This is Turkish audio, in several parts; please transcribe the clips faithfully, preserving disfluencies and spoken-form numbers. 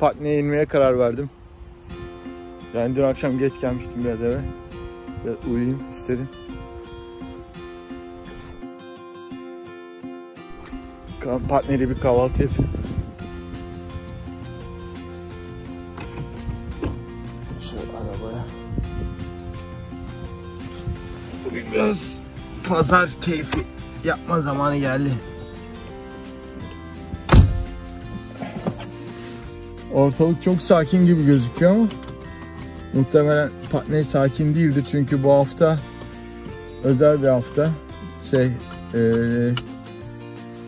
Putney'e inmeye karar verdim. Yani dün akşam geç gelmiştim biraz eve. Biraz uyuyayım istedim. Putney'de bir kahvaltı yapayım. Şu arabaya. Bugün biraz pazar keyfi yapma zamanı geldi. Ortalık çok sakin gibi gözüküyor ama muhtemelen Putney sakin değildi çünkü bu hafta özel bir hafta. Şey ee,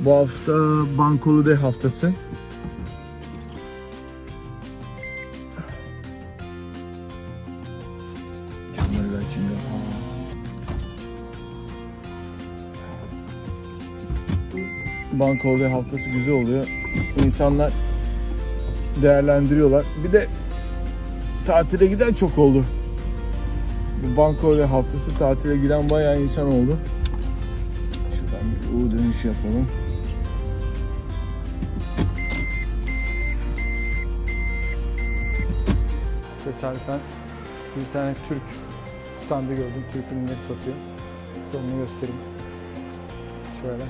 bu hafta Bank Holiday haftası. Bank Holiday haftası güzel oluyor. İnsanlar değerlendiriyorlar. Bir de tatile giden çok oldu. Banko ve haftası tatile giren bayağı insan oldu. Şuradan bir U dönüşü yapalım. Tesadüfen bir tane Türk standı gördüm. Türk ürünleri satıyor. Size onu göstereyim. Şöyle.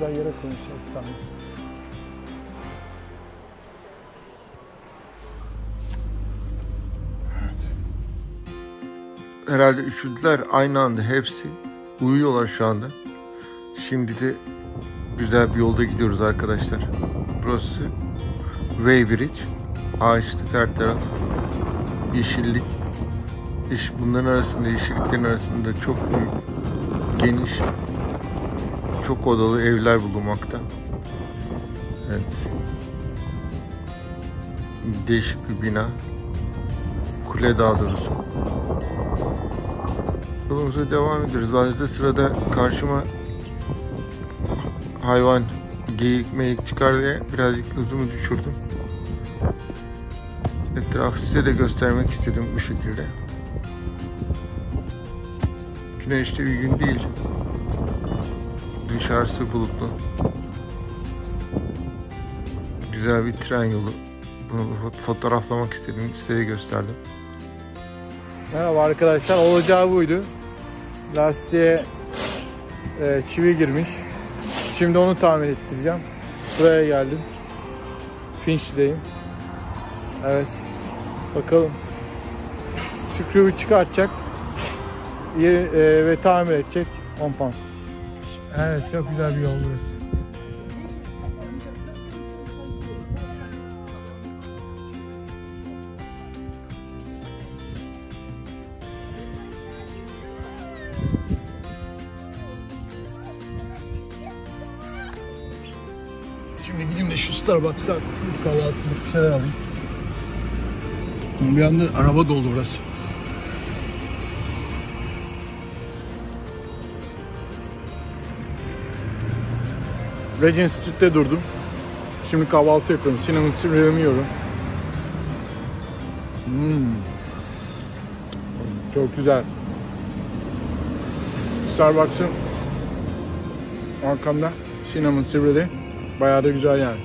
Güzel yere konuşacağız sanırım. Evet. Herhalde üşüdüler aynı anda hepsi. Uyuyorlar şu anda. Şimdi de güzel bir yolda gidiyoruz arkadaşlar. Burası Weybridge. Ağaçlık her taraf. Yeşillik. Bunların arasında, yeşilliklerin arasında çok büyük, geniş, çok odalı evler bulunmakta. Evet. Değişik bir bina. Kule daha doğrusu. Yolumuza devam ediyoruz. Bazen de sırada karşıma hayvan, geyik meyik çıkar diye birazcık hızımı düşürdüm. Etrafı size de göstermek istedim bu şekilde. Güneşli bir gün değil. Dışarısı bulutlu. Güzel bir tren yolu. Bunu fotoğraflamak istedim. Size gösterdim. Merhaba arkadaşlar. Olacağı buydu. Lastiğe e, çivi girmiş. Şimdi onu tamir ettireceğim. Buraya geldim. Finch'deyim. Evet. Bakalım. Screw'u çıkartacak. Yeri, e, ve tamir edecek. on pound. Evet, çok güzel bir yol burası. Şimdi gideyim de şu Starbucks'a kahvaltılık bir şeyler alayım. Bir anda araba doldu burası. Regent Street'te durdum. Şimdi kahvaltı yapıyorum. Cinnamon Street'imi yiyorum. Hmm. Çok güzel. Starbucks'ın arkamda Cinnamon Street'i. Bayağı da güzel yani.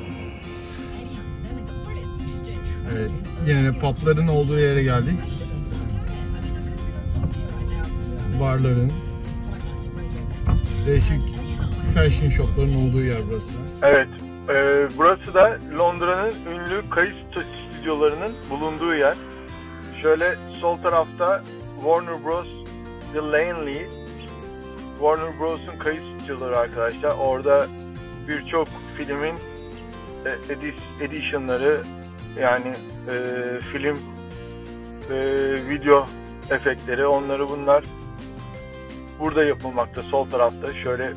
Evet, yani pub'ların olduğu yere geldik. Barların. Değişik fashion shop'ların olduğu yer burası. Evet, e, burası da Londra'nın ünlü kayıt stüdyolarının bulunduğu yer. Şöyle sol tarafta Warner Bros. The Lainly, Warner Bros'un kayıt stüdyoları arkadaşlar. Orada birçok filmin e, edis, editionları yani e, film e, video efektleri, onları bunlar burada yapılmakta sol tarafta. Şöyle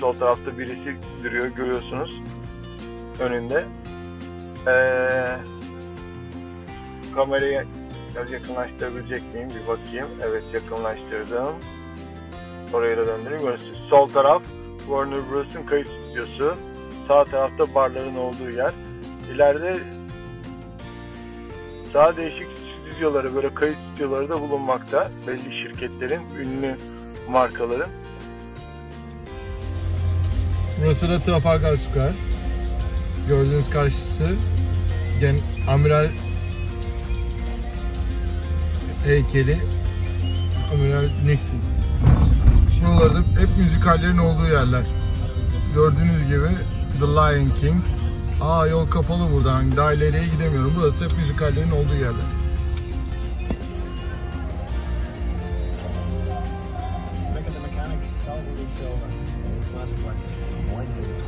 sol tarafta birisi duruyor, görüyorsunuz. önünde. Ee, kamerayı biraz yakınlaştırabilecek miyim? Bir bakayım. Evet, yakınlaştırdım. Orayı da döndüreyim. Burası sol taraf Warner Bros'un kayıt stüdyosu. Sağ tarafta barların olduğu yer. İleride daha değişik stüdyoları, böyle kayıt stüdyoları da bulunmakta. Belli şirketlerin, ünlü markaların. Burası da Trafalgar Square. Gördüğünüz karşısı Gen Amiral heykeli, Amiral Nixon. Buralarda hep müzikallerin olduğu yerler. Gördüğünüz gibi The Lion King. Aa, yol kapalı buradan. Daha ileriye gidemiyorum. Burası hep müzikallerin olduğu yerler.